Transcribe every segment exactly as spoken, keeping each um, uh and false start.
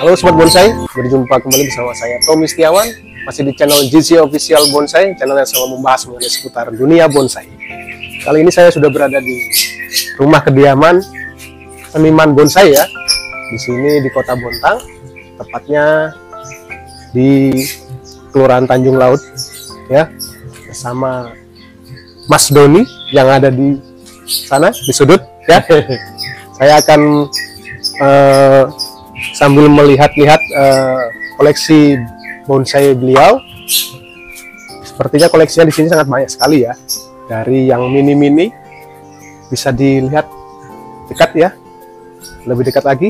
Halo Sobat Bonsai, berjumpa kembali bersama saya Tom Setiawan, masih di channel JiZi Official Bonsai, channel yang selalu membahas mengenai seputar dunia bonsai. Kali ini saya sudah berada di rumah kediaman seniman bonsai ya, di sini di Kota Bontang, tepatnya di Kelurahan Tanjung Laut ya, bersama Mas Doni yang ada di sana di sudut ya. Saya akan uh, sambil melihat-lihat uh, koleksi bonsai beliau. Sepertinya koleksinya di sini sangat banyak sekali ya. Dari yang mini-mini bisa dilihat dekat ya. Lebih dekat lagi.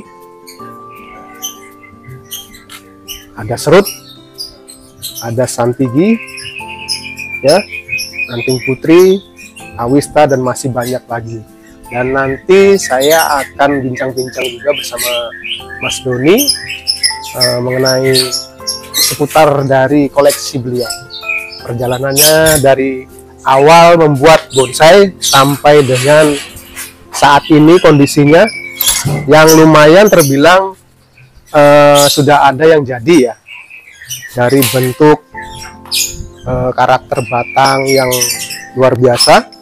Ada serut, ada santigi ya, anting putri, awista, dan masih banyak lagi. Dan nanti saya akan bincang-bincang juga bersama Mas Doni uh, mengenai seputar dari koleksi beliau. Perjalanannya dari awal membuat bonsai sampai dengan saat ini kondisinya yang lumayan terbilang uh, sudah ada yang jadi ya. Dari bentuk uh, karakter batang yang luar biasa.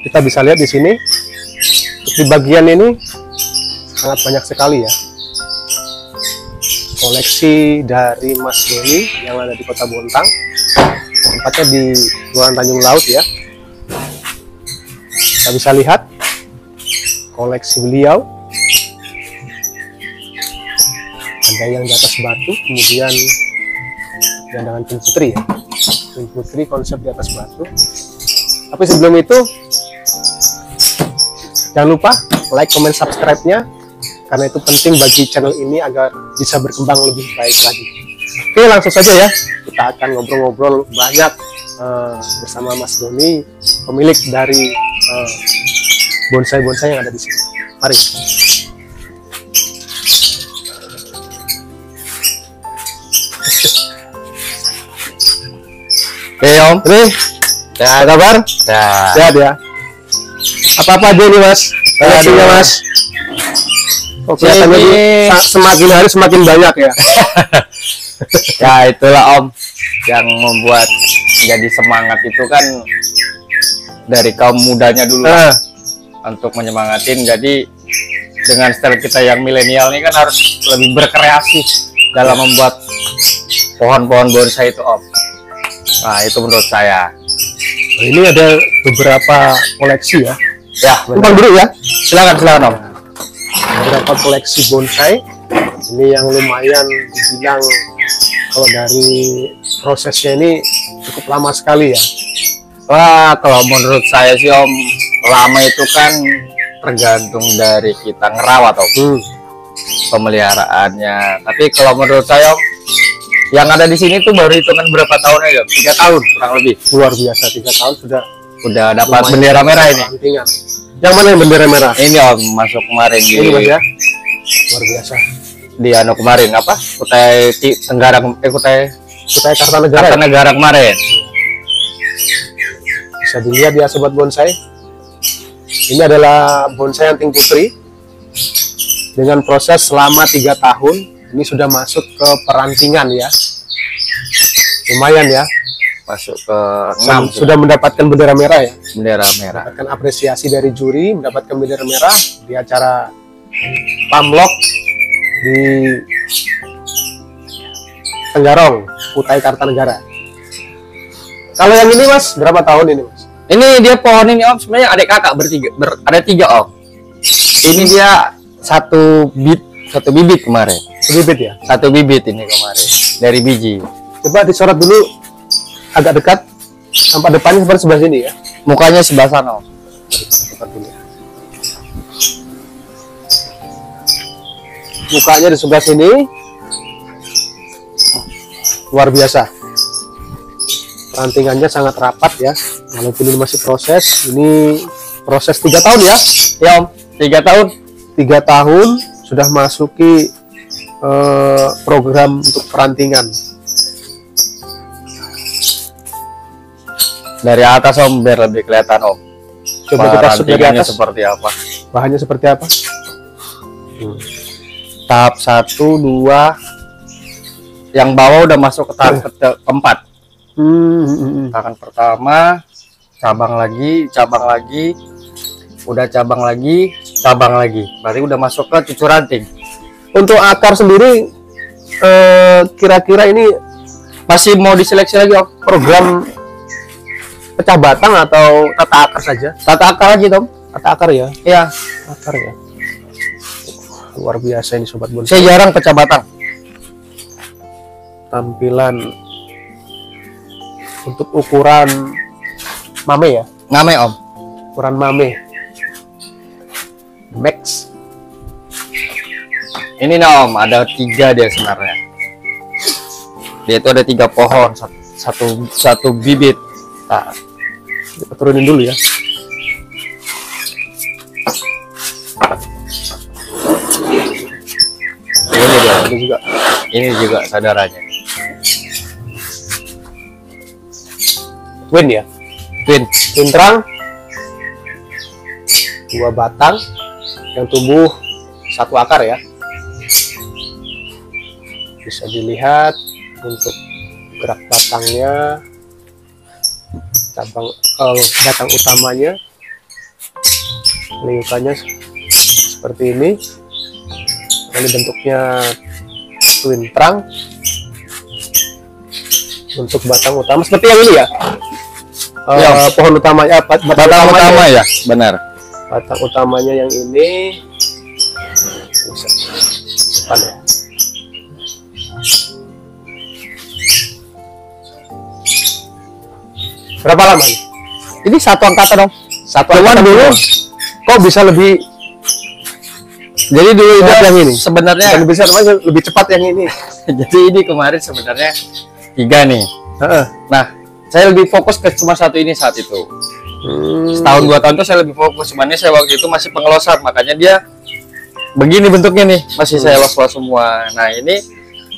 Kita bisa lihat di sini, di bagian ini sangat banyak sekali ya koleksi dari Mas Doni yang ada di Kota Bontang, tempatnya di Jalan Tanjung Laut ya. Kita bisa lihat koleksi beliau, ada yang di atas batu, kemudian dengan putri ya, putri konsep di atas batu. Tapi sebelum itu jangan lupa like, comment, subscribe-nya, karena itu penting bagi channel ini agar bisa berkembang lebih baik lagi. Oke, langsung saja ya, kita akan ngobrol-ngobrol banyak uh, bersama Mas Doni, pemilik dari uh, bonsai-bonsai yang ada di sini. Mari. Oke, Om. Ini, apa kabar? Sehat. Sehat ya. Apa-apa aja ini mas, koleksinya mas. Oke, ini semakin hari semakin banyak ya. Ya itulah Om, yang membuat jadi semangat itu kan dari kaum mudanya dulu uh. untuk menyemangatin. Jadi dengan style kita yang milenial ini kan harus lebih berkreasi dalam membuat pohon-pohon bonsai itu Om. Nah itu menurut saya. Nah, ini ada beberapa koleksi ya. Ya, numpang dulu ya. Silakan, silakan Om. Beberapa koleksi bonsai ini yang lumayan dibilang kalau dari prosesnya ini cukup lama sekali ya. Wah, kalau menurut saya sih Om, lama itu kan tergantung dari kita ngerawat Om, hmm. pemeliharaannya. Tapi kalau menurut saya Om, yang ada di sini tuh baru hitungan berapa tahun aja? Tiga tahun kurang lebih. Luar biasa, tiga tahun sudah. Udah dapat bendera merah ini. Antingan. Yang mana yang bendera merah? Ini Om, masuk kemarin ini di, ya? Luar biasa. Di anu kemarin apa? Kutai Tenggarong, eh Kutai Kutai Kartanegara. Kartanegara kemarin. Bisa dilihat ya Sobat Bonsai. Ini adalah bonsai anting putri dengan proses selama tiga tahun. Ini sudah masuk ke perantingan ya. Lumayan ya. Masuk ke enam, sudah mendapatkan bendera merah ya, bendera merah, mendapatkan apresiasi dari juri, mendapatkan bendera merah di acara Pamlok di Tenggarong, Kutai Kartanegara. Kalau yang ini mas, berapa tahun ini mas? Ini dia pohon ini Om, sebenarnya adik kakak bertiga, ber, ada tiga Om. Ini dia satu bit, satu bibit kemarin. Satu bibit ya? Satu bibit ini kemarin dari biji. Coba disorot dulu. Agak dekat, sampai depannya seperti sebelah sini ya. Mukanya sebelah sana. Mukanya di sebelah sini. Luar biasa. Rantingannya sangat rapat ya. Walaupun ini masih proses, ini proses tiga tahun ya. Ya Om, tiga tahun. Tiga tahun sudah masuki eh, program untuk perantingan. Dari atas Om, biar lebih kelihatan Om. Coba kita shoot dari atas. Seperti apa? Bahannya seperti apa? Hmm. tahap satu, dua, yang bawah udah masuk ke tahap keempat. Hmm. Tangan pertama, cabang lagi, cabang lagi, udah cabang lagi, cabang lagi. Berarti udah masuk ke cucu ranting. Untuk akar sendiri, kira-kira eh, ini masih mau diseleksi lagi program pecah batang atau tata akar saja? Tata akar aja, Tom. Tata akar ya? Iya, akar ya. Luar biasa ini sobat bonsai. Saya jarang pecah batang. Tampilan untuk ukuran mame ya? Mame, Om. Ukuran mame max. Ini nih, Om, ada tiga dia sebenarnya. Dia itu ada tiga pohon, satu satu, satu bibit. Nah, kita turunin dulu ya. Ini dia, ini juga, ini juga saudaranya. Twin ya, twin, twin terang, dua batang yang tumbuh satu akar ya. Bisa dilihat untuk gerak batangnya, cabang eh, batang utamanya, liukannya seperti ini. Ini bentuknya twin terang. Untuk batang utama seperti yang ini ya. Ya, uh, pohon utamanya apa? Batang, batang utama ya, benar. Batang utamanya yang ini. Depan ya. Berapa lama ini? Ini satu angkatan, Dong. Satu angkatan dulu. Kok bisa lebih? Jadi dulu itu yang ini. Sebenarnya yang bisa lebih cepat yang ini. Jadi ini kemarin sebenarnya tiga nih. Uh-uh. Nah, saya lebih fokus ke cuma satu ini saat itu. Hmm. Setahun dua tahun itu saya lebih fokus, cuman saya waktu itu masih pengelosan, makanya dia begini bentuknya nih, masih hmm. saya was-was semua. Nah ini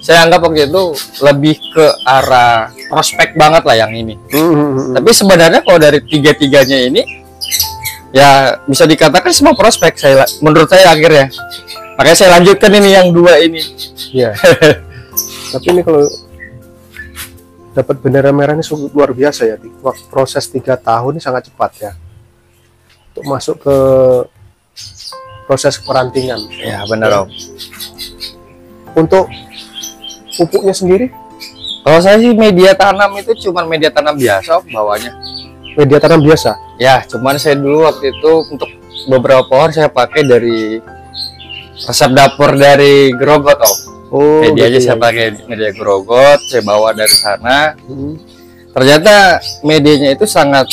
saya anggap waktu itu lebih ke arah prospek banget lah yang ini. Hmm. Tapi sebenarnya kalau dari tiga-tiganya ini, ya bisa dikatakan semua prospek saya, menurut saya akhirnya. Makanya saya lanjutkan ini yang dua ini. Ya. Tapi ini kalau dapat bendera merah ini sungguh luar biasa ya. Proses tiga tahun ini sangat cepat ya untuk masuk ke proses perantingan ya, benar Om. Untuk pupuknya sendiri kalau saya sih media tanam itu cuman media tanam biasa, Om, bawahnya media tanam biasa ya. Cuman saya dulu waktu itu untuk beberapa pohon saya pakai dari resep dapur dari Grogot, Om. Oh, media aja iya, saya pakai iya. media Grogot, saya bawa dari sana. Hmm. Ternyata medianya itu sangat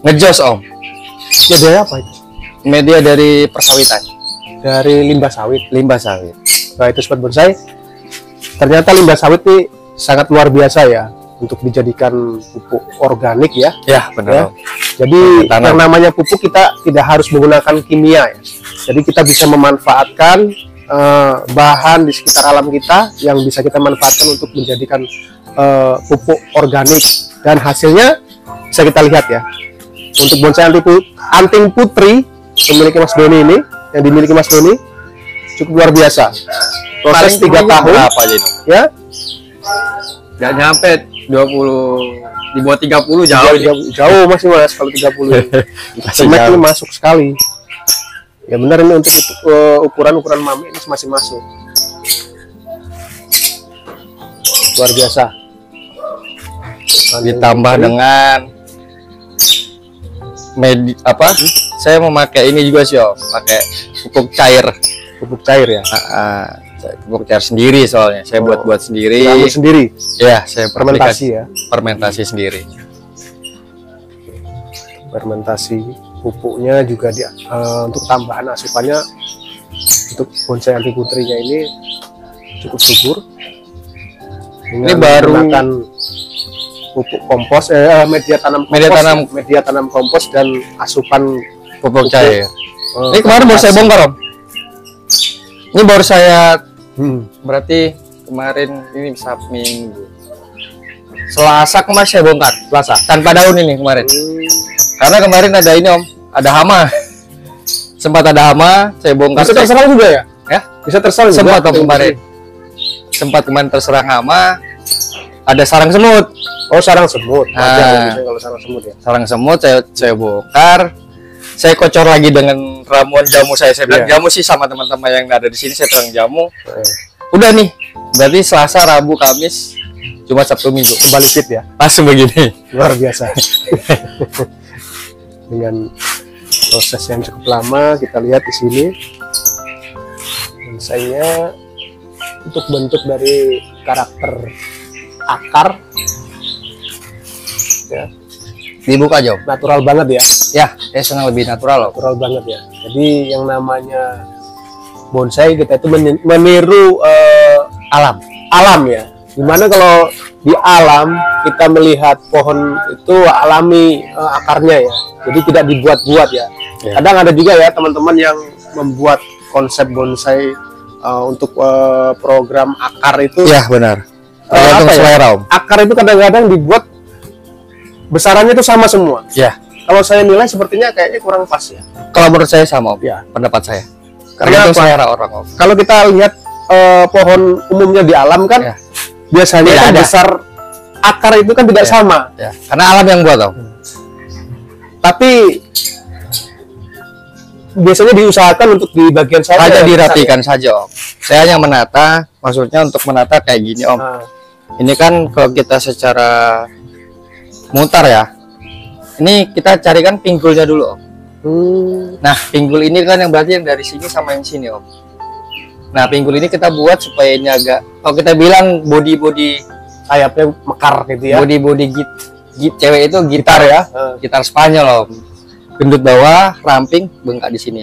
ngejos, Om. Media apa itu? Media dari persawitan. Dari limbah sawit. Limbah sawit. Nah itu sobat bonsai. Ternyata limbah sawit ini sangat luar biasa ya untuk dijadikan pupuk organik ya. Ya benar. Ya. Jadi yang namanya pupuk kita tidak harus menggunakan kimia ya. Jadi kita bisa memanfaatkan Uh, bahan di sekitar alam kita yang bisa kita manfaatkan untuk menjadikan uh, pupuk organik, dan hasilnya bisa kita lihat ya. Untuk bonsai anting putri memiliki Mas Doni ini, yang dimiliki Mas Doni cukup luar biasa. Proses tiga tahun apa aja itu? Ya nggak nyampe dua puluh, dibuat tiga puluh, jauh jauh masih Mas kalau tiga puluh. Semek ini masuk sekali. Ya benar, ini untuk ukuran-ukuran mami ini masih masuk. Luar biasa. Ditambah dengan medi apa? Hmm? Saya memakai ini juga sih, Om. Pakai pupuk cair. Pupuk cair ya? Uh, pupuk cair sendiri soalnya. Saya buat-buat oh, sendiri. Buat sendiri? Ya, saya fermentasi ya. Fermentasi sendiri. Fermentasi. Pupuknya juga dia uh, untuk tambahan asupannya untuk bonsai anti putrinya ini cukup subur. Ini baru menggunakan pupuk kompos, eh, media tanam kompos, media tanam media tanam kompos dan asupan pupuk cair. Uh, ini kemarin baru saya bongkar, Om. Ini baru saya hmm. berarti kemarin ini Sabtu Minggu. Selasa kemarin saya bongkar, Selasa tanpa daun ini kemarin. Hmm. Karena kemarin ada ini, Om, ada hama. Sempat ada hama, saya bongkar. Masuk terserang juga ya? ya bisa terserang sempat juga, kemarin sempat kemarin terserang hama, ada sarang semut. Oh, sarang semut. Nah, kalau sarang semut ya. Sarang semut saya saya bongkar. Saya kocor lagi dengan ramuan jamu saya. Saya bilang yeah. jamu sih sama teman-teman yang ada di sini, saya terang jamu. Yeah. Udah nih. Berarti Selasa, Rabu, Kamis, Jumat, Sabtu, Minggu kembali fit ya. Langsung begini. Luar biasa. Dengan proses yang cukup lama, kita lihat di sini. Misalnya untuk bentuk dari karakter akar ya. Dibuka jauh natural banget ya. Ya, saya senang lebih natural loh. Natural banget ya. Jadi yang namanya bonsai kita itu meniru eh, alam. Alam ya. Dimana kalau di alam kita melihat pohon itu alami eh, akarnya ya. Jadi tidak dibuat-buat ya. ya. Kadang ada juga ya teman-teman yang membuat konsep bonsai eh, untuk eh, program akar itu. Ya benar. Uh, apa ya? Akar itu kadang-kadang dibuat besarannya itu sama semua. Ya. Kalau saya nilai sepertinya kayaknya kurang pas ya. Kalau menurut saya sama, Om. Ya. Pendapat saya. Karena selera orang, Om. Kalau kita lihat eh, pohon umumnya di alam kan, ya. biasanya kan besar akar itu kan tidak ya. sama. Ya. Karena alam yang buat, Om. Hmm. Tapi biasanya diusahakan untuk di bagian saja. Hanya dirapikan saja, Om. Saya yang menata, maksudnya untuk menata kayak gini, Om. Nah. Ini kan kalau kita secara mutar ya, ini kita carikan pinggulnya dulu, Om. Hmm. Nah, pinggul ini kan yang berarti yang dari sini sama yang sini, Om. Nah, pinggul ini kita buat supaya ini agak, kalau kita bilang body-body sayapnya mekar gitu ya. Body-body git, git cewek itu gitar ya, hmm. gitar Spanyol, Om. Gendut bawah, ramping, bengkak di sini.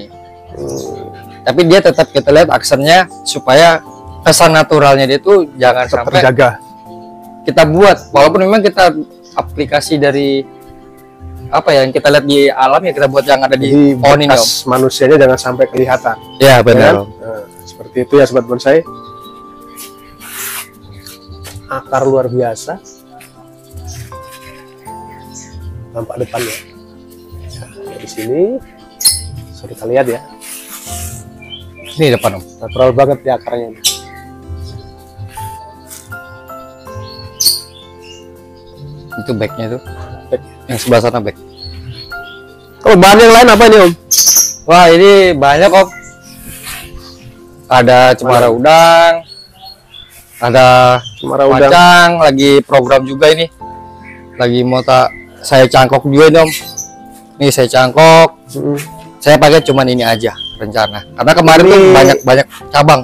Hmm. Tapi dia tetap kita lihat aksennya supaya kesan naturalnya dia itu jangan sampai terjaga. Kita buat, walaupun memang kita aplikasi dari apa ya yang kita lihat di alam ya kita buat yang ada di pohon ini, Om. Manusianya jangan sampai kelihatan. Ya benar. Nah, seperti itu ya sobat bonsai. Akar luar biasa. Nampak depannya. Ya, di sini bisa kita lihat ya. Ini depan, Om. Natural banget ya akarnya. Itu backnya itu back. Yang sebelah sana back. Kalau bahan yang lain apa ini, Om? Wah, ini banyak, Om. Ada cemara Mana? udang, ada cemara udang, lagi program juga ini, lagi mau tak saya cangkok juga ini, Om. Ini saya cangkok. Mm-hmm. Saya pakai cuman ini aja rencana, karena kemarin ini... tuh banyak banyak cabang.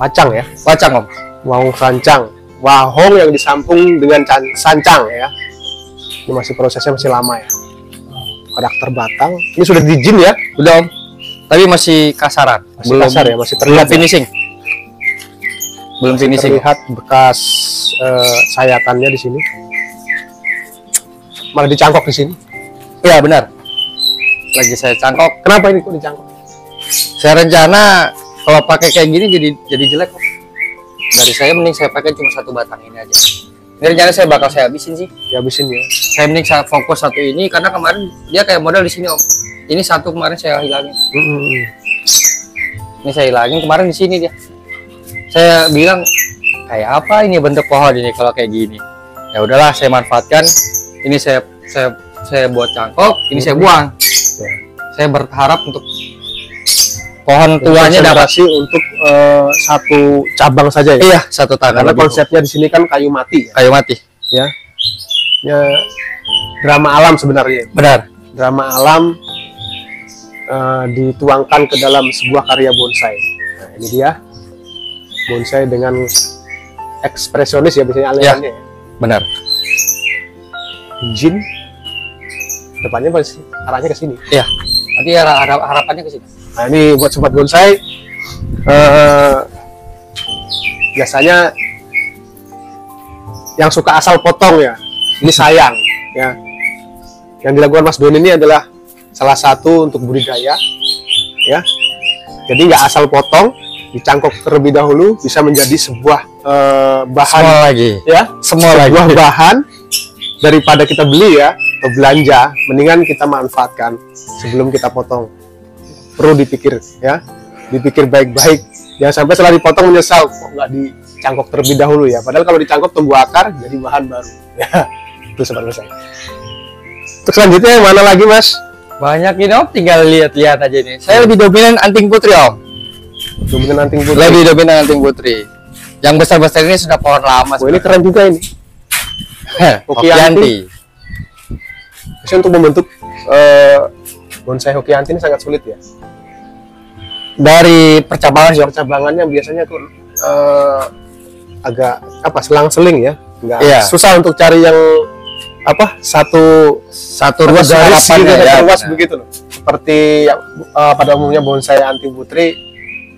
Wacang ya, wacang, Om. Wahong sancang. Wahong yang disampung dengan sancang ya. Ini masih prosesnya masih lama ya. Karakter batang. Ini sudah dijin ya? Sudah, Om. Tapi masih kasaran. Masih belum kasar ya, masih terlihat belum finishing. Ya? Belum masih finishing. Terlihat bekas uh, sayatannya di sini. Malah dicangkok di sini. Ya benar. Lagi saya cangkok. Kenapa ini kok dicangkok? Saya rencana kalau pakai kayak gini jadi jadi jelek, Om. Dari saya mending saya pakai cuma satu batang ini aja. Ini rencana saya bakal saya habisin sih. Ya, habisin ya. Saya mending saya fokus satu ini karena kemarin dia kayak modal di sini, Om. Ini satu kemarin saya hilangin. Mm-hmm. Ini saya hilangin kemarin di sini dia. Saya bilang kayak apa ini bentuk pohon ini kalau kayak gini. Ya udahlah saya manfaatkan. Ini saya saya saya buat cangkok. Ini mm-hmm. saya buang. Ya. Saya berharap untuk pohon tuanya dapat sih untuk uh, satu cabang saja ya. Iya, satu tangan. Karena konsepnya di sini kan kayu mati ya. Kayu mati. Ya. Ya drama alam sebenarnya. Benar. Drama alam uh, dituangkan ke dalam sebuah karya bonsai. Nah, ini dia. Bonsai dengan ekspresionis ya biasanya alirannya. Ya, benar. Jin depannya pasti arahnya ke sini. Iya. Nanti harap harapannya ke sini. Nah, ini buat sobat bonsai uh, biasanya yang suka asal potong ya, ini sayang ya. Yang dilakukan Mas Doni ini adalah salah satu untuk budidaya ya. Jadi nggak asal potong, dicangkok terlebih dahulu bisa menjadi sebuah uh, bahan semua lagi ya, semua sebuah lagi. bahan daripada kita beli ya atau belanja, mendingan kita manfaatkan sebelum kita potong. Perlu dipikir ya. dipikir baik-baik, jangan sampai setelah dipotong menyesal kok nggak dicangkok terlebih dahulu ya, padahal kalau dicangkok tumbuh akar jadi bahan baru ya. Itu seperti saya. Terus selanjutnya yang mana lagi Mas? Banyak ini Om, tinggal lihat-lihat aja ini. Saya lebih dominan anting putri Om. Dominan anting putri. Lebih dominan anting putri. Yang besar-besar ini sudah pohon lama. Oh, ini keren juga ini. Hokianti. Jadi untuk membentuk uh, bonsai hokianti ini sangat sulit ya. Dari percabangan sih, percabangannya biasanya tuh uh, agak apa selang-seling ya. Enggak yeah. Susah untuk cari yang apa satu satu ruas harapan gitu, ya, ruas ya. Begitu loh. Seperti uh, pada umumnya bonsai anti putri,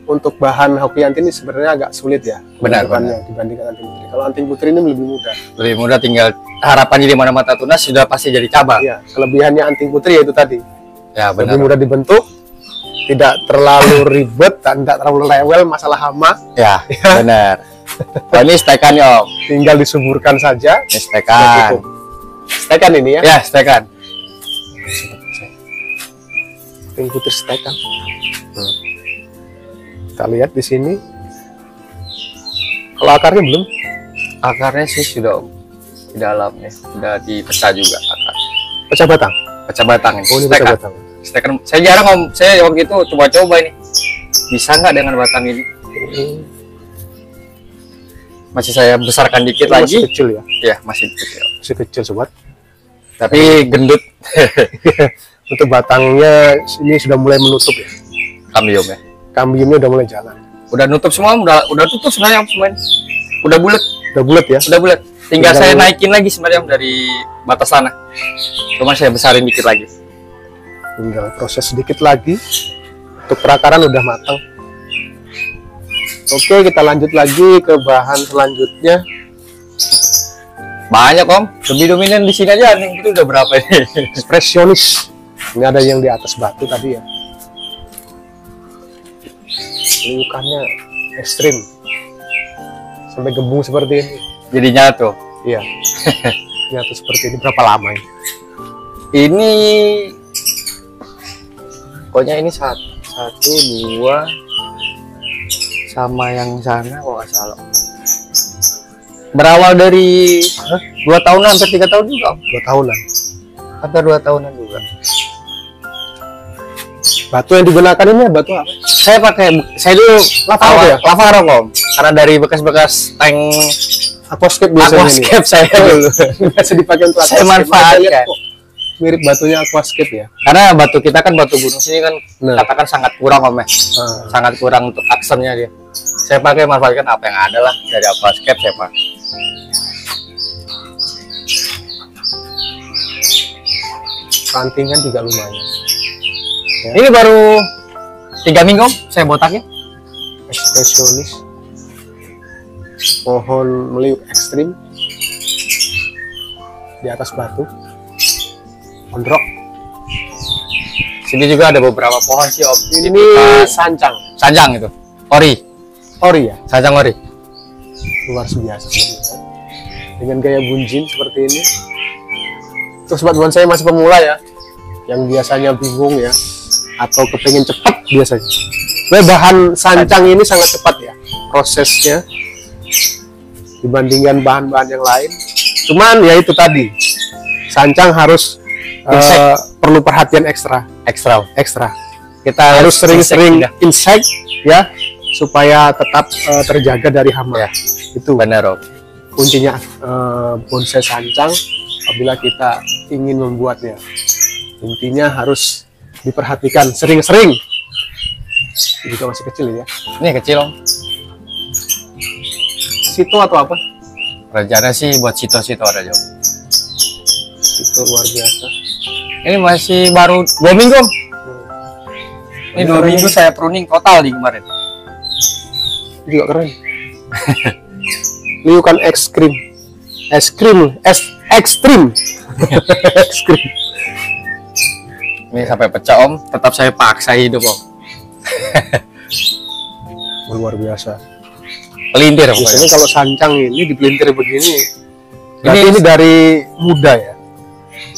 untuk bahan hokianti ini sebenarnya agak sulit ya. Benar, benar. Dibandingkan anti putri. Kalau anti putri ini lebih mudah. Lebih mudah, tinggal harapannya di mana mata tunas sudah pasti jadi cabang. Iya, kelebihannya anti putri yaitu tadi. Ya, benar. Lebih mudah dibentuk, tidak terlalu ribet dan tidak terlalu rewel masalah hama. Ya, ya. Benar. Nah, ini stekan Om, tinggal disuburkan saja. Ini stekan. Stekan ini ya? Ya, stekan. Anting putri stekan. Hmm. Kita lihat di sini. Kalau akarnya belum? Akarnya sih sudah di dalamnya, sudah dipecah juga akar. Pecah batang? Pecah batang. Oh, ini pecah batang. Stekan. Saya jarang Om, saya waktu itu coba-coba ini. Bisa nggak dengan batang ini? Masih saya besarkan dikit masih lagi. Masih kecil ya? Iya, masih kecil. Masih kecil sobat. Tapi gendut. Untuk batangnya ini sudah mulai menutup ya? Kambium ya? Kambiumnya udah mulai jalan. Udah nutup semua, udah, udah tutup sebenarnya semuanya. Udah bulat. Udah bulat ya? Udah bulat. Tinggal udah saya naikin lagi sebenarnya dari batas tanah. Cuma saya besarin dikit lagi. Tinggal proses sedikit lagi. Untuk perakaran udah matang. Oke, kita lanjut lagi ke bahan selanjutnya. Banyak Om, lebih dominan di sini aja. Itu udah berapa ini? Ekspresionis. Ini ada yang di atas batu tadi ya. Lukannya ekstrim, sampai gembung seperti ini. Jadi nyatu. Iya. Nyatu seperti ini berapa lama ini? Ini, pokoknya ini satu, satu dua. Sama yang sana kalau nggak salah berawal dari Hah? dua tahunan hampir tiga tahun juga dua tahunan hampir dua tahunan juga. Batu yang digunakan ini batu apa? Saya pakai saya dulu lava ya lava rock Om, karena dari bekas-bekas tank aquascape biasanya aquascape saya dulu biasa dipakai untuk saya manfaatkan. Mirip batunya aquascape ya, karena batu kita kan batu gunung sini kan nah. Katakan sangat kurang Om ya, nah. Sangat kurang untuk aksennya dia. Saya pakai manfaatkan apa yang ada lah dari aquascape saya pakai. Rantingan juga lumayan. Ya. Ini baru tiga minggu saya botakin. Ekspresionis. Pohon meliuk ekstrim di atas batu. Gondrok. Sini juga ada beberapa pohon sih Om. Ini Dipikan. Sanjang. Sanjang itu. Ori. Ori ya. Sanjang ori. Luar biasa. Dengan gaya bunjin seperti ini. Terus sobat bonsai masih pemula ya, yang biasanya bingung ya, atau kepengen cepat biasanya. Bahan sanjang ini sangat cepat ya prosesnya dibandingkan bahan-bahan yang lain. Cuman ya itu tadi, sanjang harus Uh, perlu perhatian ekstra, ekstra, ekstra. Kita harus sering-sering insek ya, supaya tetap uh, terjaga dari hama. Ya, itu benar Om. Kuncinya uh, bonsai sanjang apabila kita ingin membuatnya. Intinya harus diperhatikan sering-sering. Juga masih kecil ya. Ini kecil Om. Sito atau apa? Rencana sih buat sito-sito ada Om. Itu luar biasa. Ini masih baru dua minggu. Hmm. Ini dua minggu saya pruning total di kemarin. Ini juga keren. Liukan es krim, es krim, es ekstrim. Es krim. Ini sampai pecah Om, tetap saya paksa hidup Om. Luar biasa. Pelintir. Biasanya kalau sanjang ini dipelintir begini. Ini, ini dari muda ya.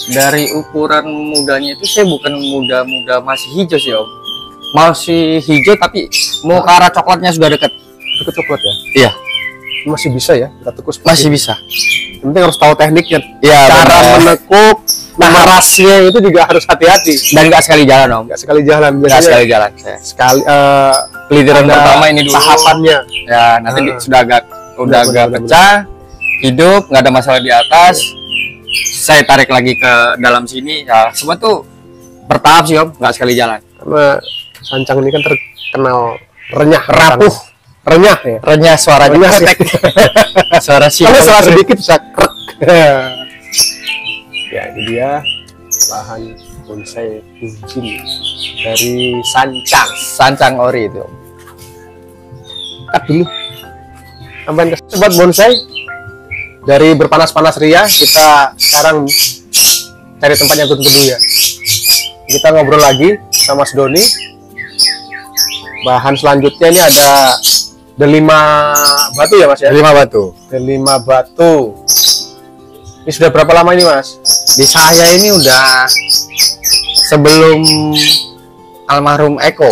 Dari ukuran mudanya itu saya bukan muda-muda masih hijau sih Om. masih hijau tapi mau ke arah coklatnya sudah dekat. Dekat coklat ya? Iya. Masih bisa ya? Kita tekuk masih bisa. Yang penting harus tahu tekniknya. Iya. Cara menekuk, memarasnya itu juga harus hati-hati. Dan nggak sekali jalan om. Nggak sekali jalan. Nggak sekali jalan. Ya. Sekali. Uh, Pelitiran pertama ini dulu. Tahapannya. Ya nanti hmm. sudah agak udah benar, agak benar, pecah, benar. Hidup nggak ada masalah di atas. Ya. Saya tarik lagi ke dalam sini. Ya, semua tuh bertahap sih om. Nggak sekali jalan. Karena sancang ini kan terkenal renyah, rapuh. Tangan. Renyah ya? Renyah suaranya. Renyah suara sih. Kalau salah sedikit bisa krek. Ya ini dia bahan bonsai kunjin dari sancang, sancang ori itu. Cut dulu. Tambahan ke sobat bonsai. Dari berpanas-panas ria kita sekarang cari tempat yang tutup dulu ya. Kita ngobrol lagi sama Mas Doni. Bahan selanjutnya ini ada delima batu ya mas ya? Delima batu. Delima batu. Ini sudah berapa lama ini mas? Di saya ini udah sebelum almarhum Eko,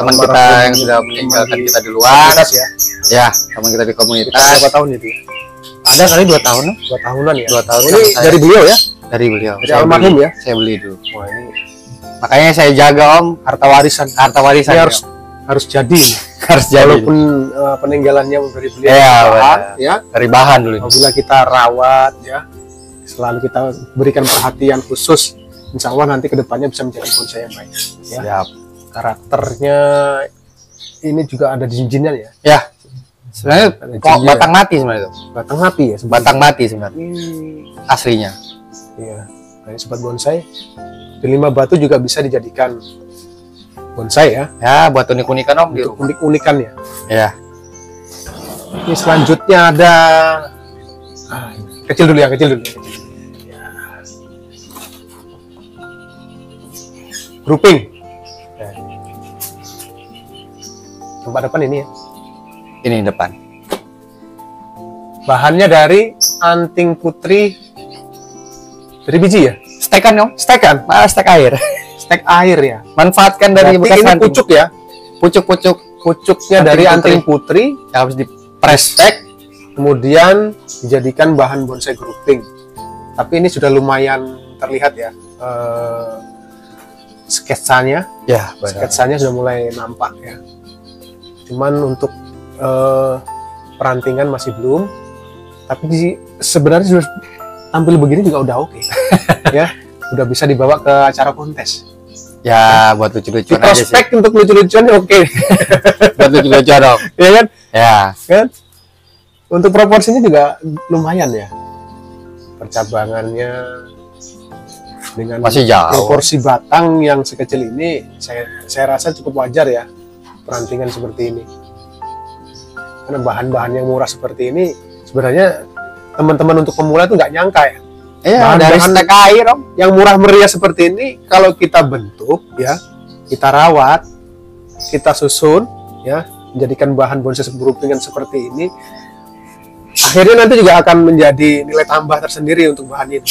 teman kita yang sudah meninggalkan kita di luar. Komunitas ya? Ya, teman kita di komunitas. Berapa tahun itu? Ada kali dua tahun? Dua tahunan ya. Dua tahun. Ini saya, dari beliau ya? Dari beliau. Dari almarhum beli, ya? Saya beli dulu. Wah, ini. Makanya saya jaga om harta warisan. Harta warisan. Ini ya, harus om. harus jadi. Harus jadi. Walaupun uh, peninggalannya dari beliau ya, bahan, ya. Dari bahan dulu. Apabila kita rawat ya, selalu kita berikan perhatian khusus, insya Allah nanti kedepannya bisa menjadi bonsai yang baik. Ya. Siap. Karakternya ini juga ada jinjinnya ya. Ya. Sebenarnya kok batang ya. mati sebenarnya. Batang mati ya. Sebenarnya. Batang mati sebenarnya. Hmm. Aslinya. Iya. Nah, ini sobat bonsai. Delima batu juga bisa dijadikan bonsai ya. Ya, buat unik-unikan om. Untuk unik-unikan ya. Ya. Ini selanjutnya ada ah, kecil dulu ya, kecil dulu. Ya. Grouping. Ya. Tempat depan ini ya. Ini depan. Bahannya dari anting putri dari biji ya. Stekan dong, stekan, malah stek air, stek air ya. Manfaatkan dari bekas ini pucuk ya, pucuk-pucuk, pucuknya dari anting putri, putri yang harus dipres stek, kemudian dijadikan bahan bonsai grouping. Tapi ini sudah lumayan terlihat ya, uh, sketsanya, ya, sketsanya sudah mulai nampak ya. Cuman untuk uh, perantingan masih belum, tapi di, sebenarnya sudah tampil begini juga udah oke, okay. Ya udah bisa dibawa ke acara kontes. Ya, ya. Buat lucu-lucuan aja sih. Prospek untuk lucu-lucuan oke. Okay. Buat lucu-lucuan dong. Ya kan? Ya. Kan? Untuk proporsinya juga lumayan ya. Percabangannya dengan masih jauh. Proporsi batang yang sekecil ini, saya saya rasa cukup wajar ya perantingan seperti ini. Karena bahan-bahan yang murah seperti ini sebenarnya teman-teman untuk pemula tuh nggak nyangka ya. Iya, bahan dari stek air om. Yang murah meriah seperti ini kalau kita bentuk ya, kita rawat, kita susun ya, menjadikan bahan bonsai berupingan seperti ini, akhirnya nanti juga akan menjadi nilai tambah tersendiri untuk bahan ini.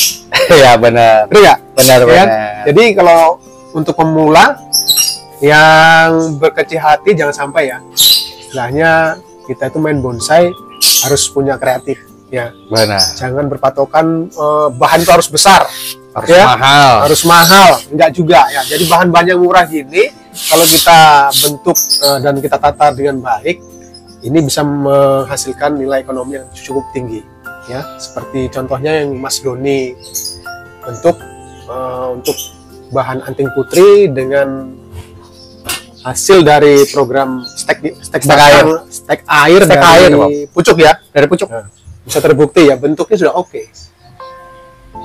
Iya benar. Benar benar. Ya? Jadi kalau untuk pemula yang berkecil hati jangan sampai ya. Istilahnya kita itu main bonsai harus punya kreatif. Ya, benar. Jangan berpatokan eh, bahan itu harus besar, harus ya? mahal, harus mahal, enggak juga ya. Jadi bahan-bahan yang murah gini, kalau kita bentuk eh, dan kita tata dengan baik, ini bisa menghasilkan nilai ekonomi yang cukup tinggi, ya. Seperti contohnya yang Mas Doni bentuk eh, untuk bahan anting putri dengan hasil dari program stek stek air, stek air, stek air dari pucuk ya, dari pucuk. Nah. Bisa terbukti ya bentuknya sudah oke, okay.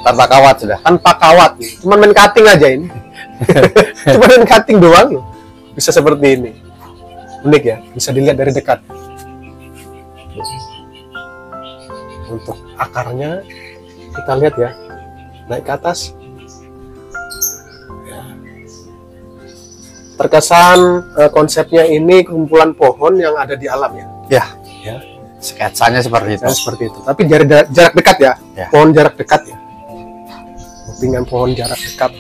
Tanpa kawat sudah, tanpa kawat nih. Cuman main cutting aja ini. Cuman main cutting doang loh. Bisa seperti ini, unik ya, bisa dilihat dari dekat. Untuk akarnya kita lihat ya, naik ke atas terkesan eh, konsepnya ini kumpulan pohon yang ada di alam ya, ya, ya. Sketsanya seperti itu. Seperti itu. Tapi jarak, jarak dekat ya? Ya. Pohon jarak dekat ya. Dengan pohon jarak dekat.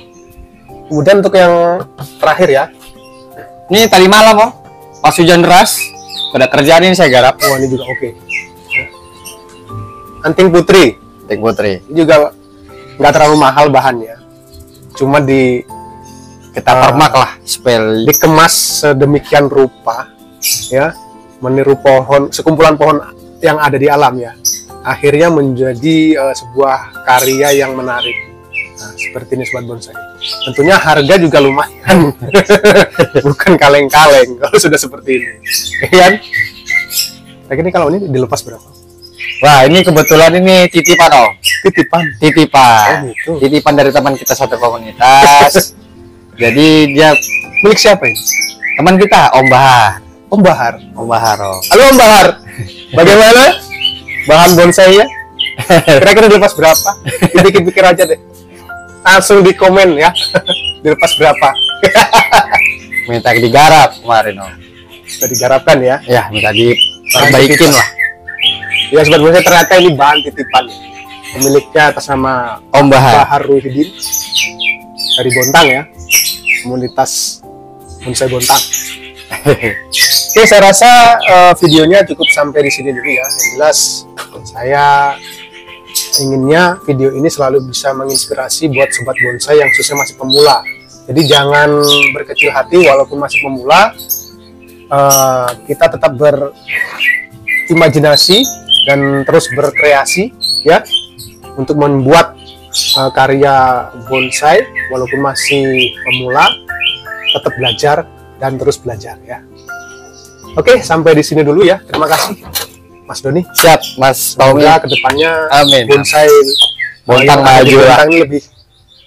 Kemudian untuk yang terakhir ya, Ini tadi malam, Om. Pas hujan deras, pada kerjaan ini saya garap. Wah, ini juga oke. Okay. Anting putri. Anting putri. Ini juga nggak terlalu mahal bahannya. Cuma di kita permak lah, spell dikemas sedemikian rupa, ya, meniru pohon, sekumpulan pohon yang ada di alam ya. Akhirnya menjadi uh, sebuah karya yang menarik. Nah, seperti ini sobat bonsai. Tentunya harga juga lumayan, bukan kaleng-kaleng kalau sudah seperti ini. Kan? Lagi ini kalau ini dilepas berapa? Wah, ini kebetulan ini titipan, oh. Titipan, titipan, oh, gitu. Titipan dari teman kita satu komunitas. Jadi dia milik siapa ini? Teman kita, Om Bahar. Om Bahar, Om Bahar. Oh. Halo Om Bahar. Bagaimana bahan bonsai ya? Kira-kira dilepas berapa? Dipikir-pikir aja deh. Langsung di komen ya. Dilepas berapa? Minta digarap kemarin, Om. Minta digarapkan ya? Ya, minta diperbaikin lah. Ya sobat bonsai, ternyata ini bahan titipan. Pemiliknya atas nama Om Bahar, Bahar Ruhidin dari Bontang ya. Komunitas bonsai Bontang. Oke, saya rasa uh, videonya cukup sampai di sini dulu ya. Yang jelas saya inginnya video ini selalu bisa menginspirasi buat sobat bonsai yang susah masih pemula. Jadi jangan berkecil hati walaupun masih pemula. Uh, kita tetap berimajinasi dan terus berkreasi ya untuk membuat Uh, karya bonsai walaupun masih pemula, tetap belajar dan terus belajar ya. Oke, sampai di sini dulu ya. Terima kasih Mas Doni. Siap Mas Tommy, kedepannya amin. Bonsai Bontang maju lebih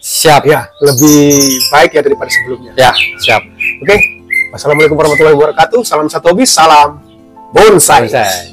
siap ya, lebih baik ya daripada sebelumnya ya. Siap. Oke, wassalamualaikum warahmatullahi wabarakatuh. Salam satu hobi, salam bonsai, bonsai.